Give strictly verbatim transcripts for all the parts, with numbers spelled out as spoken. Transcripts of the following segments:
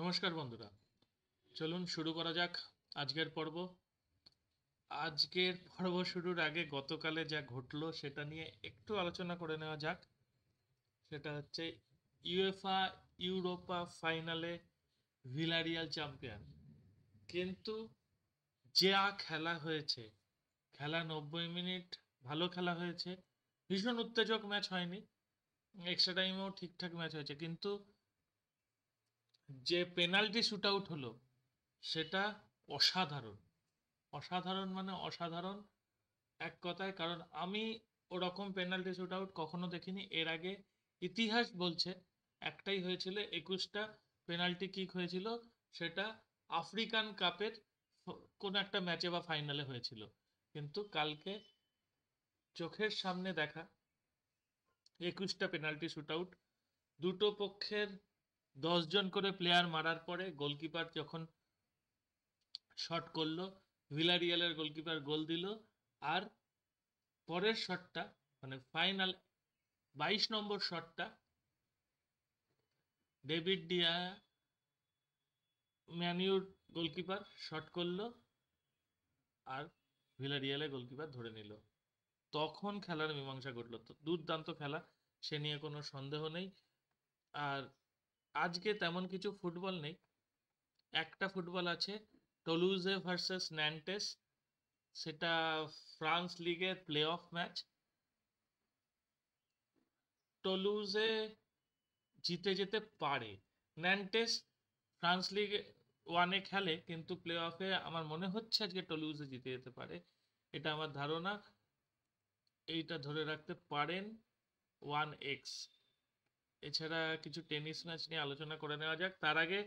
নমস্কার বন্ধুরা, চলুন শুরু করা যাক আজকের পর্ব। আজকের পর্ব শুরুর আগে গতকালে যা ঘটলো সেটা নিয়ে একটু আলোচনা করে নেওয়া যাক। সেটা হচ্ছে ইউএফা ইউরোপা ফাইনালে ভিলারিয়াল চ্যাম্পিয়ন, কিন্তু যা খেলা হয়েছে, খেলা নব্বই মিনিট ভালো খেলা হয়েছে, ভীষণ উত্তেজক ম্যাচ হয়নি, এক্সট্রা টাইমেও ঠিকঠাক ম্যাচ হয়েছে, কিন্তু যে পেনাল্টি শুট আউট হলো সেটা অসাধারণ, অসাধারণ মানে অসাধারণ এক কথায়। কারণ আমি ওরকম পেনাল্টি শুট আউট কখনো দেখিনি এর আগে। ইতিহাস বলছে একটাই হয়েছিল, একুশটা পেনাল্টি কিক হয়েছিল, সেটা আফ্রিকান কাপের কোনো একটা ম্যাচে বা ফাইনালে হয়েছিল, কিন্তু কালকে চোখের সামনে দেখা একুশটা পেনাল্টি শুট আউট। দুটো পক্ষের দশজন করে প্লেয়ার মারার পরে গোলকিপার যখন শট করলো, ভিলারিয়ালের গোলকিপার গোল দিল, আর পরের শটটা মানে ফাইনাল বাইশ নম্বর শটটা ডেভিড ডিয়া ম্যানিউর গোলকিপার শট করলো আর ভিলারিয়ালের গোলকিপার ধরে নিল। তখন খেলার মীমাংসা ঘটলো। দুর্দান্ত খেলা, সে নিয়ে কোনো সন্দেহ নেই। আর আজকে তেমন কিছু ফুটবল নেই, একটা ফুটবল আছে, টলুজে ভার্সেস ন্যান্টেস, সেটা ফ্রান্স লিগের প্লে অফ ম্যাচ। টলুজে জিতে যেতে পারে, ন্যান্টেস ফ্রান্স লিগ ওয়ানে খেলে, কিন্তু প্লে অফে আমার মনে হচ্ছে আজকে টলুজে জিতে যেতে পারে, এটা আমার ধারণা। এইটা ধরে রাখতে পারেন ওয়ান এক্স। এছাড়া কিছু টেনিস ম্যাচ নিয়ে আলোচনা করে নেওয়া যাক। তার আগে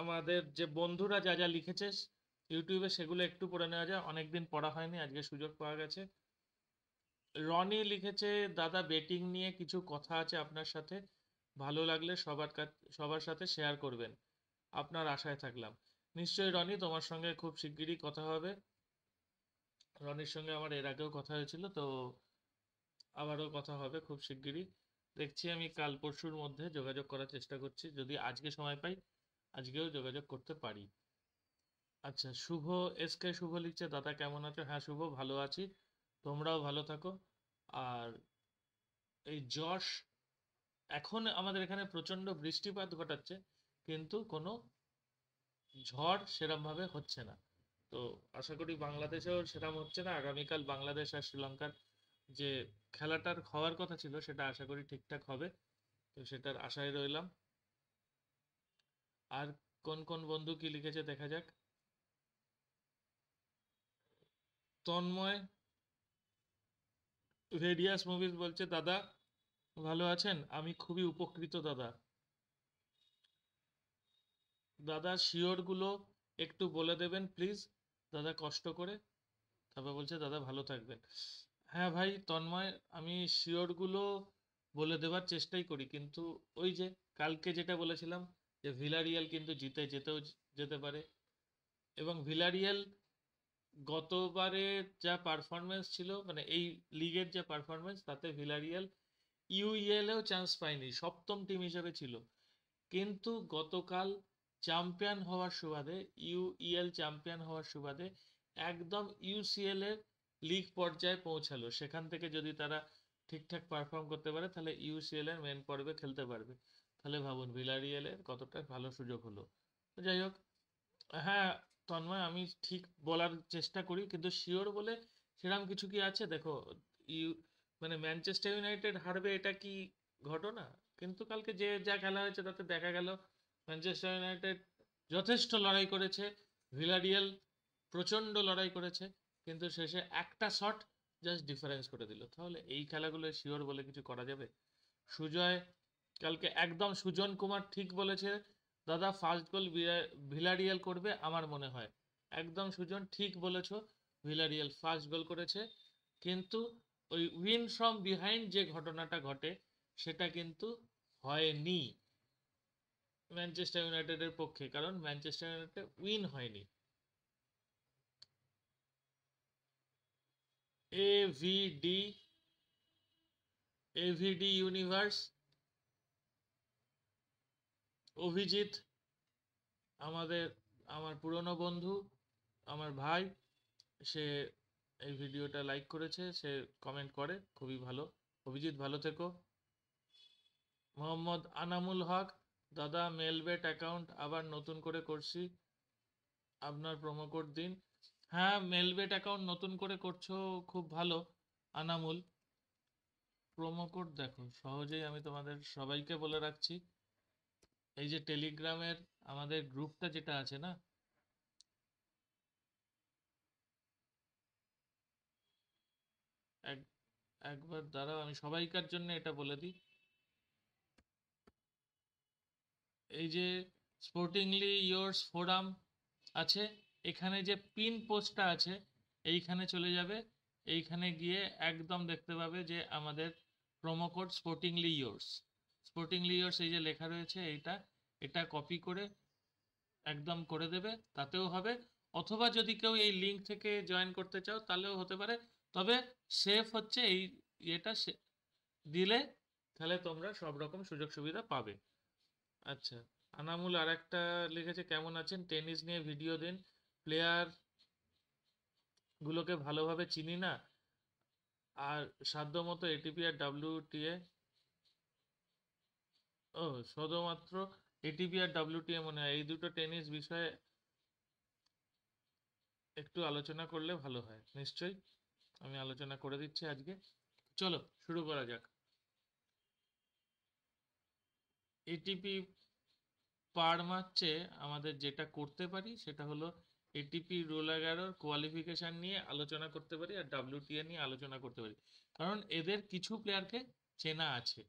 আমাদের যে বন্ধুরা যা যা লিখেছে ইউটিউবে সেগুলো একটু পড়ে নেওয়া যায়, অনেকদিন পড়া হয়নি, আজকে সুযোগ পাওয়া গেছে। রনি লিখেছে, দাদা বেটিং নিয়ে কিছু কথা আছে আপনার সাথে, ভালো লাগলে সবার সবার সাথে শেয়ার করবেন, আপনার আশায় থাকলাম। নিশ্চয়ই রনি, তোমার সঙ্গে খুব শিগগিরই কথা হবে। রনির সঙ্গে আমার এর আগেও কথা হয়েছিল, তো আবারও কথা হবে খুব শিগগিরই। দেখছি আমি কাল পরশুর মধ্যে যোগাযোগ করার চেষ্টা করছি, যদি আজকে সময় পাই আজকেও যোগাযোগ করতে পারি। আচ্ছা, শুভ এস কে শুভ লিখছে, দাদা কেমন আছো? হ্যাঁ শুভ, ভালো আছি, তোমরাও ভালো থাকো। আর এই যশ, এখন আমাদের এখানে প্রচণ্ড বৃষ্টিপাত ঘটাচ্ছে, কিন্তু কোনো ঝড় সেরমভাবে হচ্ছে না, তো আশা করি বাংলাদেশেও সেরম হচ্ছে না। আগামীকাল বাংলাদেশ আর শ্রীলঙ্কার যে খেলাটার হওয়ার কথা ছিল সেটা আশা করি ঠিকঠাক হবে, তো সেটার আশায় রইলাম। আর কোন কোন বন্ধু কি লিখেছে দেখা যাক। তন্ময় ভেরিয়াস মুভিজ বলছে, দাদা ভালো আছেন? আমি খুবই উপকৃত দাদা। দাদা শিওর গুলো একটু বলে দেবেন প্লিজ দাদা, কষ্ট করে। তারপর বলছে দাদা ভালো থাকবেন। হ্যাঁ ভাই তন্ময়, আমি শিওরগুলো বলে দেওয়ার চেষ্টাই করি, কিন্তু ওই যে কালকে যেটা বলেছিলাম যে ভিলারিয়াল কিন্তু জিতে যেতেও যেতে পারে, এবং ভিলারিয়াল গতবারের যা পারফরমেন্স ছিল মানে এই লিগের যা পারফরমেন্স, তাতে ভিলারিয়াল ইউইএলেও চান্স পায়নি, সপ্তম টিম হিসেবে ছিল, কিন্তু গতকাল চ্যাম্পিয়ন হওয়ার সুবাদে, ইউইএল চ্যাম্পিয়ন হওয়ার সুবাদে একদম ইউসিএল এর লিগ পর্যায়ে পৌঁছালো। সেখান থেকে যদি তারা ঠিকঠাক পারফর্ম করতে পারে তাহলে ইউসিএল এর মেন পর্বে খেলতে পারবে, তাহলে ভাবুন ভিলারিয়াল এর কতটা ভালো সুযোগ হলো। যাই হোক, হ্যাঁ তন্ময় আমি ঠিক বলার চেষ্টা করি, কিন্তু শিওর বলে সেরকম কিছু কি আছে? দেখো ইউ মানে ম্যানচেস্টার ইউনাইটেড হারবে এটা কি ঘটনা? কিন্তু কালকে যে যা খেলা হয়েছে তাতে দেখা গেল ম্যানচেস্টার ইউনাইটেড যথেষ্ট লড়াই করেছে, ভিলারিয়াল প্রচণ্ড লড়াই করেছে, কিন্তু শেষে একটা শট জাস্ট ডিফারেন্স করে দিল। তাহলে এই খেলাগুলো শিওর বলে কিছু করা যাবে? সুজয় কালকে একদম, সুজন কুমার ঠিক বলেছে, দাদা ফার্স্ট গোল ভিলারিয়াল করবে আমার মনে হয়। একদম সুজন, ঠিক বলেছ, ভিলারিয়াল ফার্স্ট গোল করেছে, কিন্তু ওই উইন ফ্রম বিহাইন্ড যে ঘটনাটা ঘটে সেটা কিন্তু হয়নি ম্যানচেস্টার ইউনাইটেডের পক্ষে, কারণ ম্যানচেস্টার ইউনাইটেড উইন হয়নি। এভিডি এভিডি ইউনিভার্স, অভিজিৎ আমাদের আমার পুরনো বন্ধু আমার ভাই সে এই ভিডিওটা লাইক করেছে, সে কমেন্ট করে, খুবই ভালো। অভিজিৎ ভালো থেকো। মোহাম্মদ আনামুল হক, দাদা মেলবেট অ্যাকাউন্ট আবার নতুন করে করছি, আপনার প্রোমো কোড দিন। হ্যাঁ, মেলবেট অ্যাকাউন্ট নতুন করে করছো, খুব ভালো আনামুল। প্রোমো কোড দেখো সহজেই, আমি তোমাদের সবাইকে বলে রাখছি, এই যে টেলিগ্রামের আমাদের গ্রুপটা যেটা আছে না, এক একবার দাঁড়াও আমি সবাইকার জন্য এটা বলে দিই। এই যে স্পোর্টিংলি ইয়োর্স ফোরাম আছে, এখানে যে পিন পোস্টটা আছে এইখানে চলে যাবে, এইখানে গিয়ে একদম দেখতে পাবে যে আমাদের promo code sportingly yours, sportingly yours এই যে লেখা রয়েছে, এইটা এটা কপি করে একদম করে দেবে, তাতেও হবে। অথবা যদি কেউ এই লিঙ্ক থেকে জয়েন করতে চাও তাহলেও হতে পারে, তবে সেফ হচ্ছে এই এটা দিলে, তাহলে তোমরা সব রকম সুযোগ সুবিধা পাবে। আচ্ছা, আনামুল আর একটা লিখেছে, কেমন আছেন, টেনিস নিয়ে ভিডিও দিন, প্লেয়ার গুলোকে ভালোভাবে চিনি না, আর সাধ্য মতো এটিপি আর ডাব্লিউটিএ, ও শুধুমাত্র এটিপি আর ডাব্লিউটিএ মনে হয়, এই দুটো টেনিস বিষয়ে একটু আলোচনা করলে ভালো হয়। নিশ্চয়ই আমি আলোচনা করে দিচ্ছি আজকে, চলো শুরু করা যাক। এটিপি পারমাচ্ছে আমাদের যেটা করতে পারি সেটা হলো এটিপি রোল এগারোর কোয়ালিফিকেশান নিয়ে আলোচনা করতে পারি, আর ডাব্লিউটিএ নিয়ে আলোচনা করতে পারি, কারণ এদের কিছু প্লেয়ারকে চেনা আছে।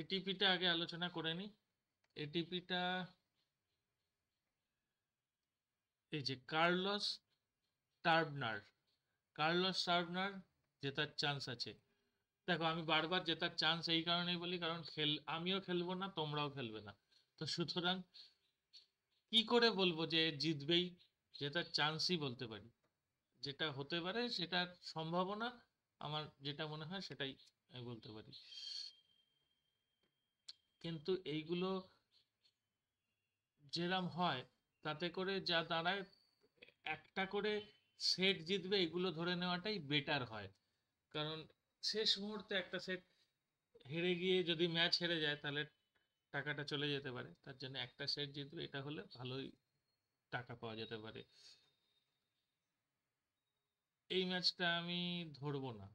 এটিপিটা আগে আলোচনা করে নিই। এটিপিটা এই যে কার্লস টার্বনার, কার্লস টার্বনার জেতার চান্স আছে। দেখো আমি বারবার জেতার চান্স এই কারণেই বলি, কারণ খেল আমিও খেলবো না, তোমরাও খেলবে না, তো সুতরাং কি করে বলবো যে জিতবেই, জেতার চান্সই বলতে পারি। যেটা হতে পারে সেটার সম্ভাবনা আমার যেটা মনে হয় সেটাই আমি বলতে পারি, কিন্তু এইগুলো যেরম হয় তাতে করে যা দাঁড়ায়, একটা করে সেট জিতবে এগুলো ধরে নেওয়াটাই বেটার হয়, কারণ শেষ মুহূর্তে একটা সেট হেরে গিয়ে যদি ম্যাচ হেরে যায় তাহলে টাকাটা চলে যেতে পারে, তার জন্য একটা সেট জিতবে এটা হলে ভালোই টাকা পাওয়া যেতে পারে। এই ম্যাচটা আমি ধরবো না,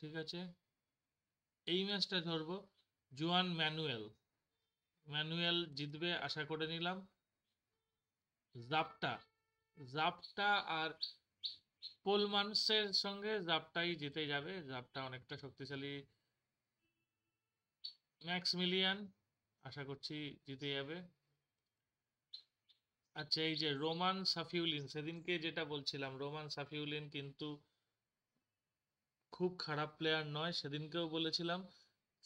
ঠিক আছে, এই ম্যাচটা ধরবো জুয়ান ম্যানুয়েল, ম্যানুয়েল জিতবে আশা করে নিলাম। জাপটা, জাপটা আর পোলমানসের সঙ্গে জাপটাই জিতে যাবে, জাপটা অনেকটা শক্তিশালী। ম্যাক্সিমিলিয়ান আশা করছি জিতে যাবে। আচ্ছা, এই যে রোমান সাফিউলিন, সেদিনকে যেটা বলছিলাম রোমান সাফিউলিন কিন্তু খুব খারাপ প্লেয়ার নয়, সেদিনকেও বলেছিলাম,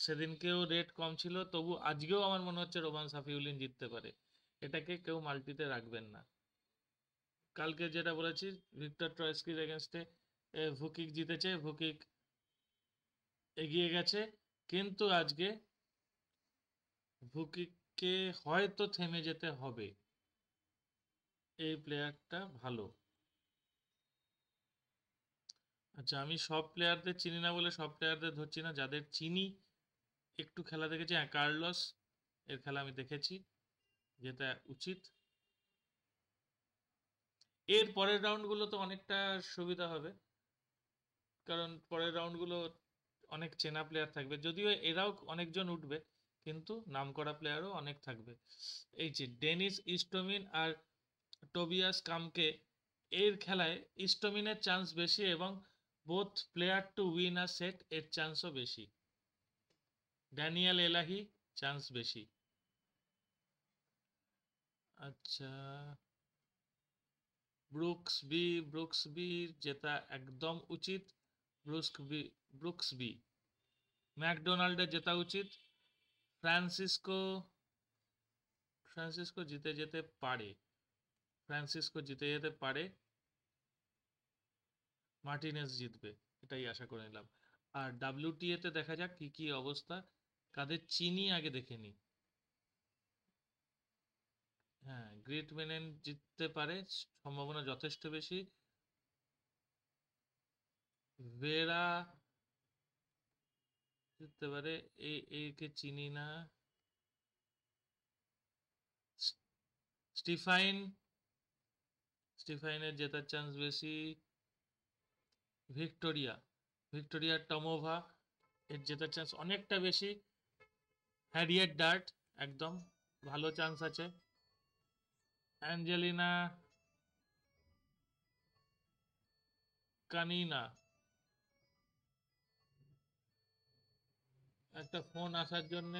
সেদিনকেও রেট কম ছিল, তবু আজকেও আমার মনে হচ্ছে রোমান সাফিউলিন জিততে পারে, এটাকে কেউ মাল্টিতে রাখবেন না। কালকে যেটা বলেছি ভিক্টর ট্রয়েস্কির এগেনস্টে ভুকিক জিতেছে, ভুকিক এগিয়ে গেছে, কিন্তু আজকে ভুকিককে হয়তো থেমে যেতে হবে, এই প্লেয়ারটা ভালো। আচ্ছা, আমি সব প্লেয়ারদের চিনি না বলে সব প্লেয়ারদের ধরছি না, যাদের চিনি একটু খেলা দেখেছি। হ্যাঁ, কার্লস এর খেলা আমি দেখেছি, যেটা উচিত। এর পরের রাউন্ডগুলো তো অনেকটা সুবিধা হবে, কারণ পরের রাউন্ডগুলো অনেক চেনা প্লেয়ার থাকবে, যদিও এরাও অনেকজন উঠবে কিন্তু নাম করা প্লেয়ারও অনেক থাকবে। এই যে ডেনিস ইস্টোমিন আর টোবিয়াস কামকে, এর খেলায় ইস্টোমিনের চান্স বেশি এবং both player to win a set এর চান্সও বেশি, ড্যানিয়েল এলাহি চান্স বেশি। আচ্ছা, ব্রুকস বি, ব্রুকস বি যেটা একদম উচিত, ব্রুকস বি, ব্রুকস বি ম্যাকডোনাল্ডে যেটা উচিত। ফ্রান্সিসকো, ফ্রান্সিসকো জিতে যেতে পারে, ফ্রান্সিসকো জিতে যেতে পারে, মার্টিনেস জিতবে এটাই আশা করে নিলাম। আর ডাব্লিউটিএতে দেখা যাক কি কি অবস্থা, কাদের চিনি আগে দেখে নিই। হ্যাঁ গ্রেট মিনেন জিততে পারে, সম্ভাবনা যথেষ্ট বেশি। ভেরা জিততে পারে, এই একে চিনি না। স্টিফাইন স্টিফাইনের জেতার চান্স বেশি। ভিক্টোরিয়া ভিক্টোরিয়া টমোভা এর জেতার চান্স অনেকটা বেশি। হ্যারিয়েট ডার্ট একদম ভালো চান্স আছে। অ্যাঞ্জেলিনা কানিনা, একটা ফোন আসার জন্য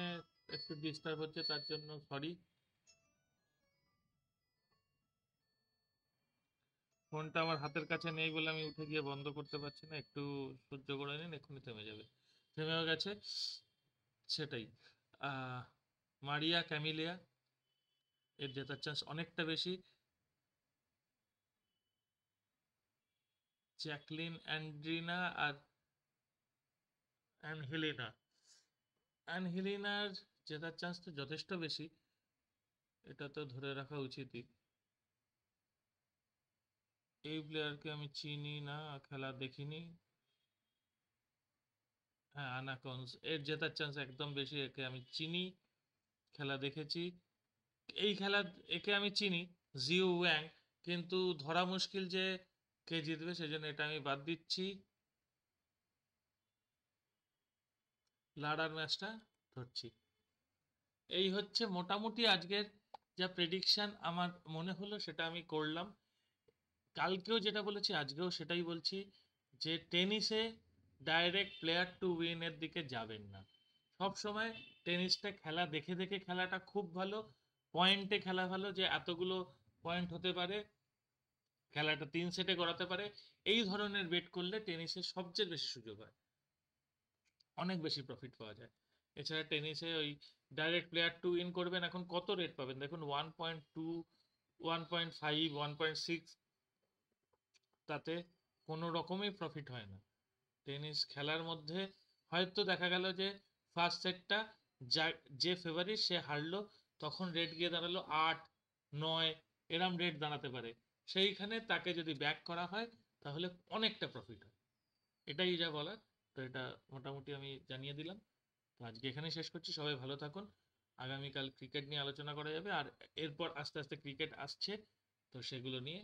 একটু ডিস্টার্ব হচ্ছে, তার জন্য সরি। ফোনটা আমার হাতের কাছে নেই বলে আমি উঠে গিয়ে বন্ধ করতে পারছি না, একটু সহ্য করে নিন, এক্ষুনি থেমে যাবে। থেমেও গেছে সেটাই। মারিয়া ক্যামিলিয়া এর জেতার চান্স অনেকটা বেশি। জ্যাকলিন, অ্যান্ড্রিনা আর অ্যানহেলিনা অ্যানহেলিনার জেতার চান্স তো যথেষ্ট বেশি, এটা তো ধরে রাখা উচিতই। এই প্লেয়ারকে আমি চিনি না, খেলা দেখিনি। হ্যাঁ আনাকন্স এর জেতার চান্স একদম বেশি, একে আমি চিনি, খেলা দেখেছি। এই খেলা একে আমি চিনি, জিউ ওয়াং, কিন্তু ধরা মুশকিল যে কে জিতবে, সেজন্য এটা আমি বাদ দিচ্ছি। লাডার ম্যাচটা ধরছি। এই হচ্ছে মোটামুটি আজকের যা প্রেডিকশন আমার মনে হলো সেটা আমি করলাম। কালকেও যেটা বলেছি আজকেও সেটাই বলছি, যে টেনিসে ডাইরেক্ট প্লেয়ার টু উইনের দিকে যাবেন না। সবসময় টেনিসটা খেলা দেখে দেখে খেলাটা খুব ভালো, পয়েন্টে খেলা ভালো, যে এতগুলো পয়েন্ট হতে পারে, খেলাটা তিন সেটে গড়াতে পারে, এই ধরনের বেট করলে টেনিসের সবচেয়ে বেশি সুযোগ হয়, অনেক বেশি প্রফিট পাওয়া যায়। এছাড়া টেনিসে ওই ডাইরেক্ট প্লেয়ার টু উইন করবেন, এখন কত রেট পাবেন দেখুন, one point two one point five one point six তাতে কোনো রকমই প্রফিট হয় না। টেনিস খেলার মধ্যে হয়তো দেখা গেল যে ফার্স্ট সেটটা যা যে ফেভারিট সে হারলো, তখন রেট গিয়ে দাঁড়ালো আট নয়, এরম রেট দাঁড়াতে পারে, সেইখানে তাকে যদি ব্যাক করা হয় তাহলে অনেকটা প্রফিট হয়, এটাই যা বলার। তো এটা মোটামুটি আমি জানিয়ে দিলাম। তো আজকে এখানেই শেষ করছি, সবাই ভালো থাকুন। আগামীকাল ক্রিকেট নিয়ে আলোচনা করা যাবে, আর এরপর আস্তে আস্তে ক্রিকেট আসছে, তো সেগুলো নিয়ে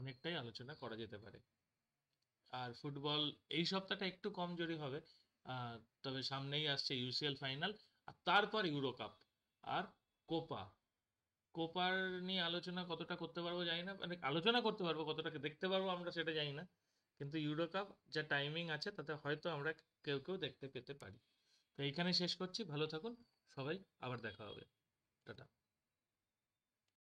অনেকটাই আলোচনা করা যেতে পারে। আর ফুটবল এই সপ্তাহটা একটু কমজোরি হবে, তবে সামনেই আসছে ইউসিএল ফাইনাল, আর তারপর ইউরো কাপ আর কোপা। কোপার নিয়ে আলোচনা কতটা করতে পারবো জানি না, মানে আলোচনা করতে পারবো, কতটাকে দেখতে পারবো আমরা সেটা জানি না, কিন্তু ইউরো কাপ যা টাইমিং আছে তাতে হয়তো আমরা কেউ কেউ দেখতে পেতে পারি। তো এইখানে শেষ করছি, ভালো থাকুন সবাই, আবার দেখা হবে, টাটা।